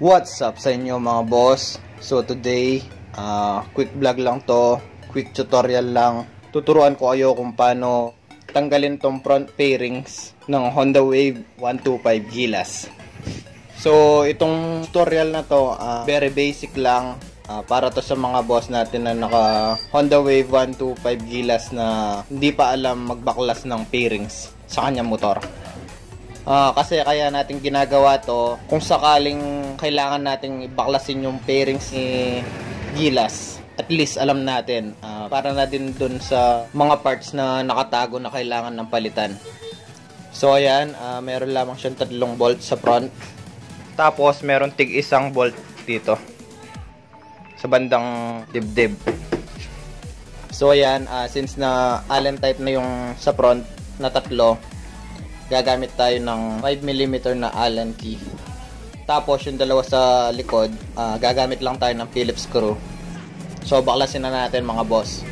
What's up sa inyo mga boss? So today, quick vlog lang to, quick tutorial lang. Tuturuan ko kayo kung paano tanggalin tong front fairings ng Honda Wave 125 Gilas. So itong tutorial na to, very basic lang. Para to sa mga boss natin na naka Honda Wave 125 Gilas na hindi pa alam magbaklas ng fairings sa kanyang motor. Kasi kaya natin ginagawa to kung sakaling kailangan nating ibaklasin yung fairings ni Gilas, at least alam natin para na din dun sa mga parts na nakatago na kailangan ng palitan. So ayan, meron lamang syang 3 bolt sa front, tapos meron tig-1 bolt dito sa bandang dibdib. So ayan, since na Allen type na yung sa front na 3, gagamit tayo ng 5mm na Allen key. Tapos yung 2 sa likod, gagamit lang tayo ng Phillips screw. So baklasin na natin mga boss.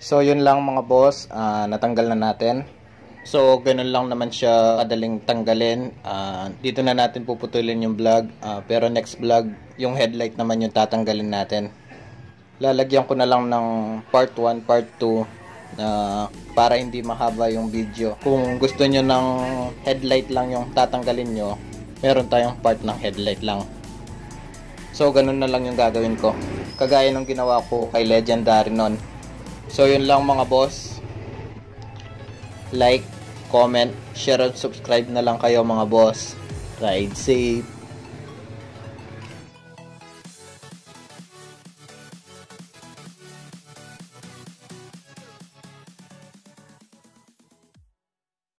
So yun lang mga boss, natanggal na natin. So ganun lang naman siya kadaling tanggalin. Dito na natin puputulin yung vlog, pero next vlog yung headlight naman yung tatanggalin natin. Lalagyan ko na lang ng part 1, part 2 para hindi mahaba yung video. Kung gusto nyo ng headlight lang yung tatanggalin nyo, meron tayong part ng headlight lang. So ganun na lang yung gagawin ko, kagaya ng ginawa ko kay Legendary nun. So yun lang mga boss. Like, comment, share, and subscribe na lang kayo mga boss. Ride safe.